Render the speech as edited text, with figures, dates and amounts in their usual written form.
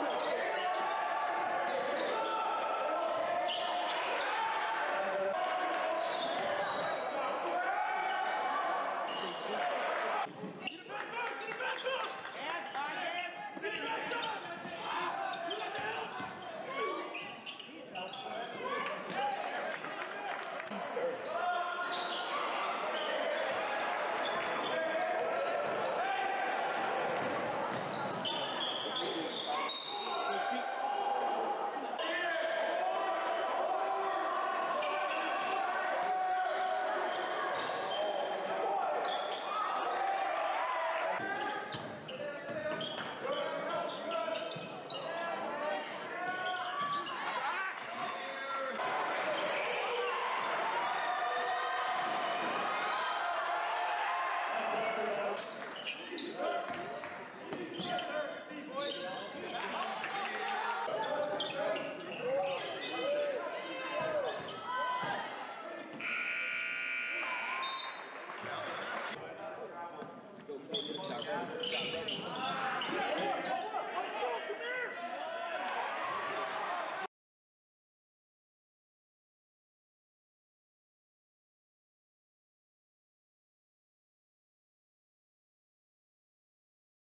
Okay.